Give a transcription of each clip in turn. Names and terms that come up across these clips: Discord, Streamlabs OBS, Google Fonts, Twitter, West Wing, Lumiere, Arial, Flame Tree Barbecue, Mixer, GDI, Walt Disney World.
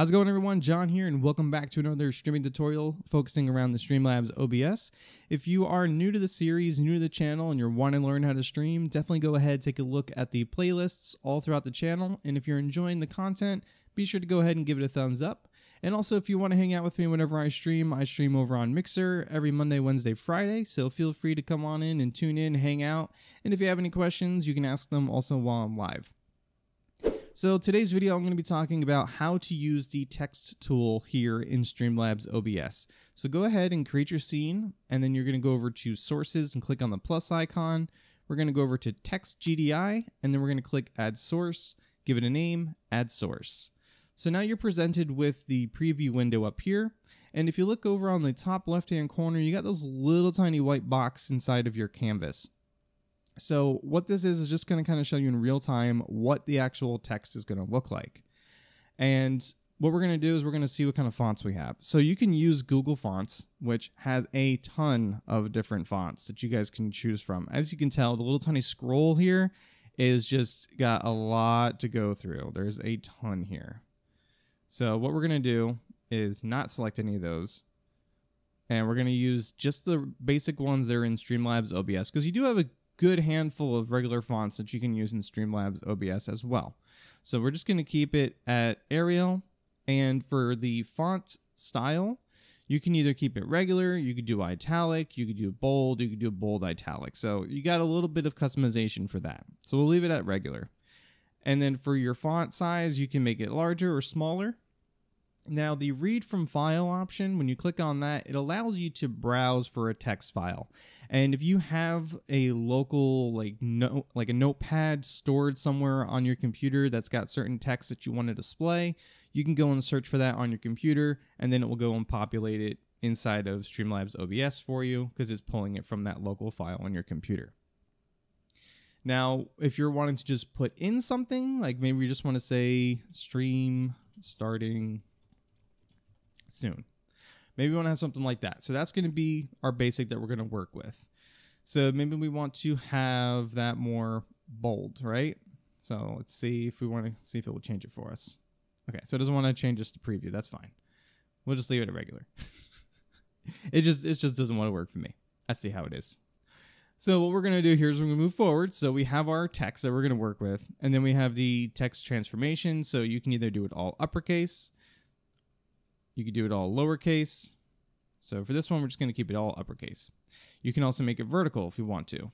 How's it going, everyone? John here, and welcome back to another streaming tutorial focusing around the Streamlabs OBS. If you are new to the series, new to the channel, and you're wanting to learn how to stream, definitely go ahead, take a look at the playlists all throughout the channel. And if you're enjoying the content, be sure to go ahead and give it a thumbs up. And also, if you want to hang out with me whenever I stream over on Mixer every Monday, Wednesday, Friday. So feel free to come on in and tune in, hang out. And if you have any questions, you can ask them also while I'm live. So today's video, I'm going to be talking about how to use the text tool here in Streamlabs OBS. So go ahead and create your scene, and then you're going to go over to Sources and click on the plus icon. We're going to go over to Text GDI, and then we're going to click Add Source, give it a name, Add Source. So now you're presented with the preview window up here. And if you look over on the top left-hand corner, you got those little tiny white box inside of your canvas. So what this is just going to kind of show you in real time what the actual text is going to look like. And what we're going to do is we're going to see what kind of fonts we have. So you can use Google Fonts, which has a ton of different fonts that you guys can choose from. As you can tell, the little tiny scroll here is just got a lot to go through. There's a ton here. So what we're going to do is not select any of those. And we're going to use just the basic ones that are in Streamlabs OBS, because you do have a good handful of regular fonts that you can use in Streamlabs OBS as well. So we're just going to keep it at Arial, and for the font style, you can either keep it regular, you could do italic, you could do bold, you could do bold italic. So you got a little bit of customization for that. So we'll leave it at regular. And then for your font size, you can make it larger or smaller. Now the read from file option, when you click on that, it allows you to browse for a text file. And if you have a local like a notepad stored somewhere on your computer that's got certain text that you want to display, you can go and search for that on your computer, and then it will go and populate it inside of Streamlabs OBS for you, because it's pulling it from that local file on your computer. Now, if you're wanting to just put in something, like maybe you just want to say stream starting soon. Maybe we want to have something like that. So that's going to be our basic that we're going to work with. So maybe we want to have that more bold, right? So let's see if we want to see if it will change it for us. Okay, so it doesn't want to change us to preview. That's fine. We'll just leave it at regular. it just doesn't want to work for me. I see how it is. So what we're going to do here is we're going to move forward. So we have our text that we're going to work with, and then we have the text transformation. So you can either do it all uppercase, you can do it all lowercase. So for this one, we're just going to keep it all uppercase. You can also make it vertical if you want to.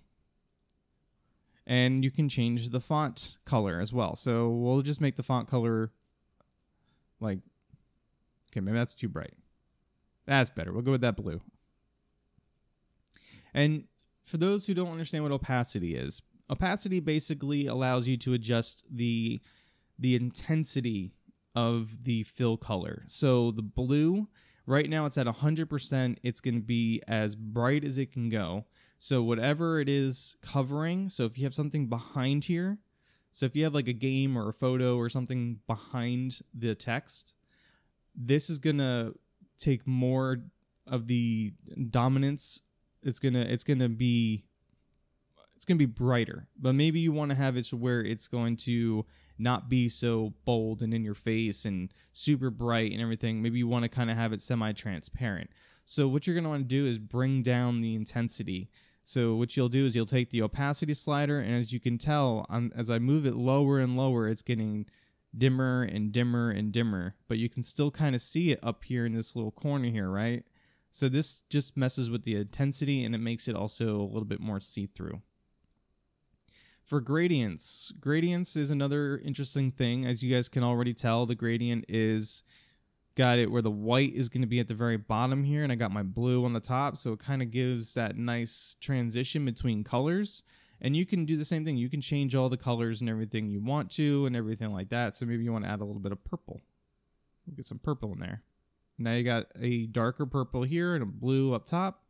And you can change the font color as well. So we'll just make the font color like, okay, maybe that's too bright. That's better. We'll go with that blue. And for those who don't understand what opacity is, opacity basically allows you to adjust the intensity of the fill color. So the blue, right now it's at 100%. It's going to be as bright as it can go. So whatever it is covering, so if you have something behind here, so if you have like a game or a photo or something behind the text, this is going to take more of the dominance. It's gonna be brighter, but maybe you want to have it where it's going to not be so bold and in your face and super bright and everything. Maybe you want to kind of have it semi-transparent. So what you're gonna want to do is bring down the intensity. So what you'll do is you'll take the opacity slider, and as you can tell, as I move it lower and lower, it's getting dimmer and dimmer and dimmer. But you can still kind of see it up here in this little corner here, right? So this just messes with the intensity, and it makes it also a little bit more see-through. For gradients, gradients is another interesting thing. As you guys can already tell, the gradient is got it where the white is going to be at the very bottom here, and I got my blue on the top, so it kind of gives that nice transition between colors. And you can do the same thing. You can change all the colors and everything you want to and everything like that. So maybe you want to add a little bit of purple. We'll get some purple in there. Now you got a darker purple here and a blue up top.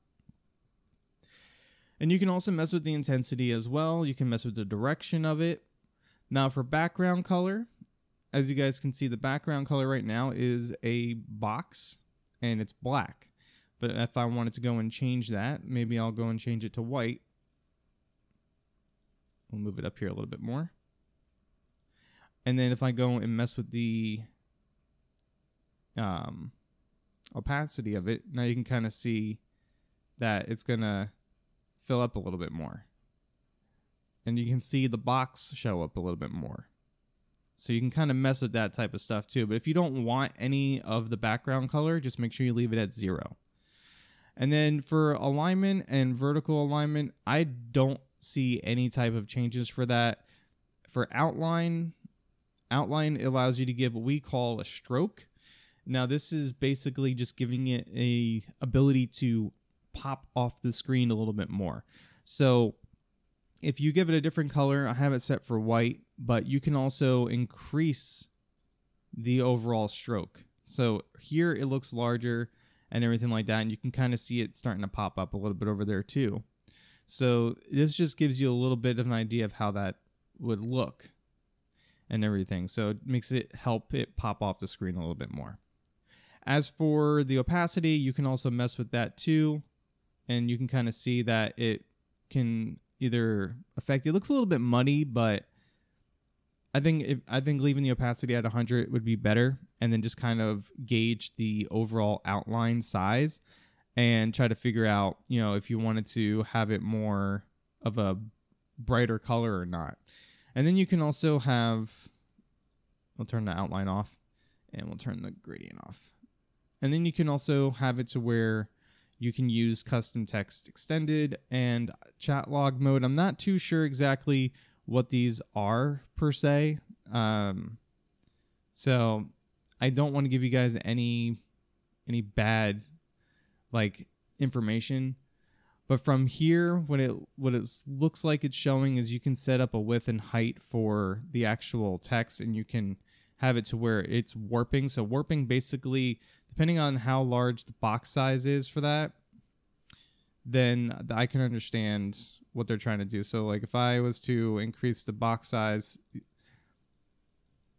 And you can also mess with the intensity as well. You can mess with the direction of it. Now for background color, as you guys can see, the background color right now is a box and it's black. But if I wanted to go and change that, maybe I'll go and change it to white. We'll move it up here a little bit more. And then if I go and mess with the opacity of it, now you can kind of see that it's going to fill up a little bit more. And you can see the box show up a little bit more. So you can kind of mess with that type of stuff too. But if you don't want any of the background color, just make sure you leave it at 0. And then for alignment and vertical alignment, I don't see any type of changes for that. For outline, allows you to give what we call a stroke. Now this is basically just giving it a ability to pop off the screen a little bit more. So if you give it a different color, I have it set for white, but you can also increase the overall stroke. So here it looks larger and everything like that, and you can kind of see it starting to pop up a little bit over there too. So this just gives you a little bit of an idea of how that would look and everything. So it makes it help it pop off the screen a little bit more. As for the opacity, you can also mess with that too, and you can kind of see that it can either affect. It looks a little bit muddy, but I think leaving the opacity at 100 would be better, and then just kind of gauge the overall outline size and try to figure out, you know, if you wanted to have it more of a brighter color or not. And then you can also have, we'll turn the outline off and we'll turn the gradient off. And then you can also have it to where you can use custom text extended and chat log mode. I'm not too sure exactly what these are per se. So I don't want to give you guys any bad like information. But from here, what it looks like it's showing is you can set up a width and height for the actual text, and you can have it to where it's warping. So warping basically, depending on how large the box size is for that, then I can understand what they're trying to do. So like if I was to increase the box size,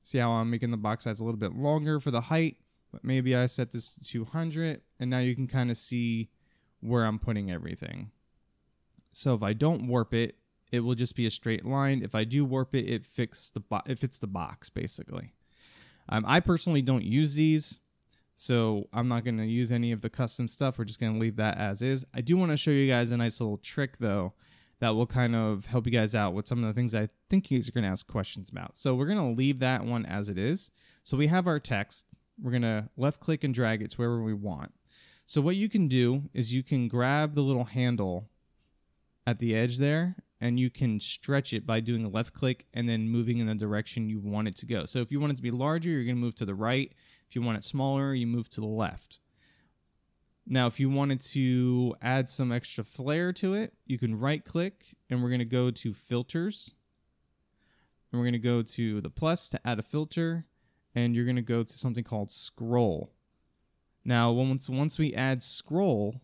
see how I'm making the box size a little bit longer for the height, but maybe I set this to 200, and now you can kind of see where I'm putting everything. So if I don't warp it, it will just be a straight line. If I do warp it, it fits the box basically. I personally don't use these, so I'm not going to use any of the custom stuff. We're just going to leave that as is. I do want to show you guys a nice little trick though that will kind of help you guys out with some of the things I think you guys are going to ask questions about. So we're going to leave that one as it is. So we have our text. We're going to left click and drag it to wherever we want. So what you can do is you can grab the little handle at the edge there, and you can stretch it by doing a left click and then moving in the direction you want it to go. So if you want it to be larger, you're going to move to the right. If you want it smaller, you move to the left. Now, if you wanted to add some extra flair to it, you can right click, and we're going to go to filters. And we're going to go to the plus to add a filter, and you're going to go to something called scroll. Now, once we add scroll,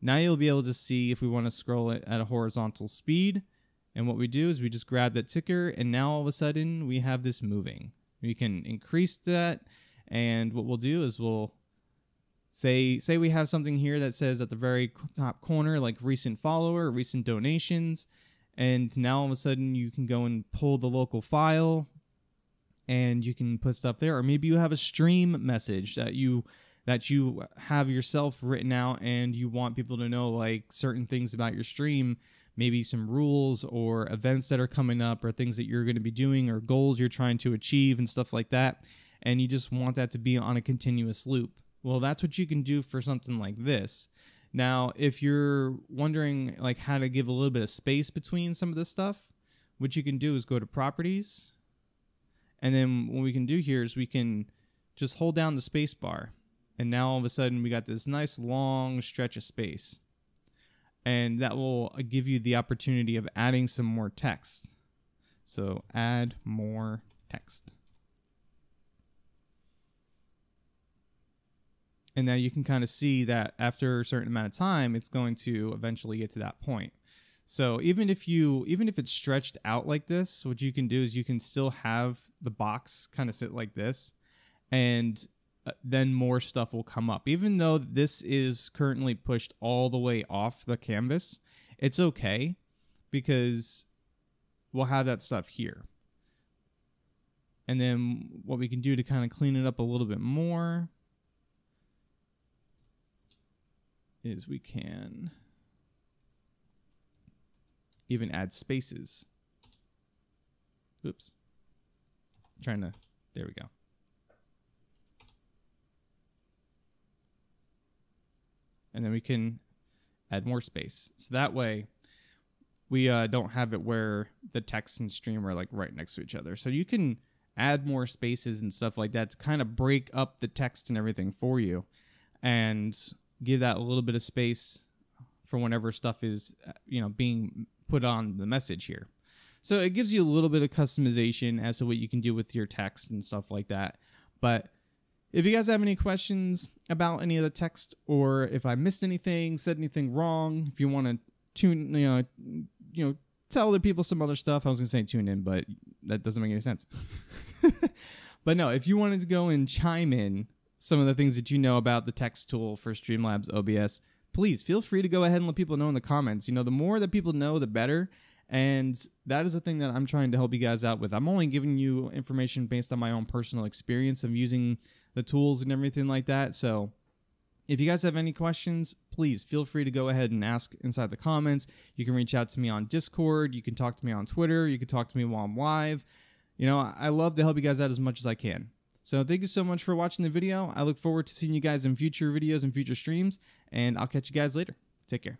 now you'll be able to see if we want to scroll it at a horizontal speed. And what we do is we just grab that ticker, and now all of a sudden we have this moving. We can increase that, and what we'll do is we'll say we have something here that says at the very top corner, like recent follower, recent donations, and now all of a sudden you can go and pull the local file, and you can put stuff there. Or maybe you have a stream message that you have yourself written out, and you want people to know like certain things about your stream, maybe some rules or events that are coming up or things that you're going to be doing or goals you're trying to achieve and stuff like that. And you just want that to be on a continuous loop. Well, that's what you can do for something like this. Now, if you're wondering like how to give a little bit of space between some of this stuff, what you can do is go to properties. And then what we can do here is we can just hold down the space bar. And now all of a sudden we got this nice long stretch of space, and that will give you the opportunity of adding some more text. So add more text. And now you can kind of see that after a certain amount of time, it's going to eventually get to that point. So even if it's stretched out like this, what you can do is you can still have the box kind of sit like this, and then more stuff will come up. Even though this is currently pushed all the way off the canvas, it's okay because we'll have that stuff here. And then what we can do to kind of clean it up a little bit more is we can even add spaces. Oops. I'm trying to, there we go. And then we can add more space. So that way we don't have it where the text and stream are like right next to each other. So you can add more spaces and stuff like that to kind of break up the text and everything for you and give that a little bit of space for whenever stuff is, you know, being put on the message here. So it gives you a little bit of customization as to what you can do with your text and stuff like that. But if you guys have any questions about any of the text, or if I missed anything, said anything wrong, if you want to tune, you know, tell other people some other stuff. I was going to say tune in, but that doesn't make any sense. But no, if you wanted to go and chime in some of the things that you know about the text tool for Streamlabs OBS, please feel free to go ahead and let people know in the comments. You know, the more that people know, the better. And that is the thing that I'm trying to help you guys out with. I'm only giving you information based on my own personal experience of using the tools and everything like that. So if you guys have any questions, please feel free to go ahead and ask inside the comments. You can reach out to me on Discord. You can talk to me on Twitter. You can talk to me while I'm live. You know, I love to help you guys out as much as I can. So thank you so much for watching the video. I look forward to seeing you guys in future videos and future streams, and I'll catch you guys later. Take care.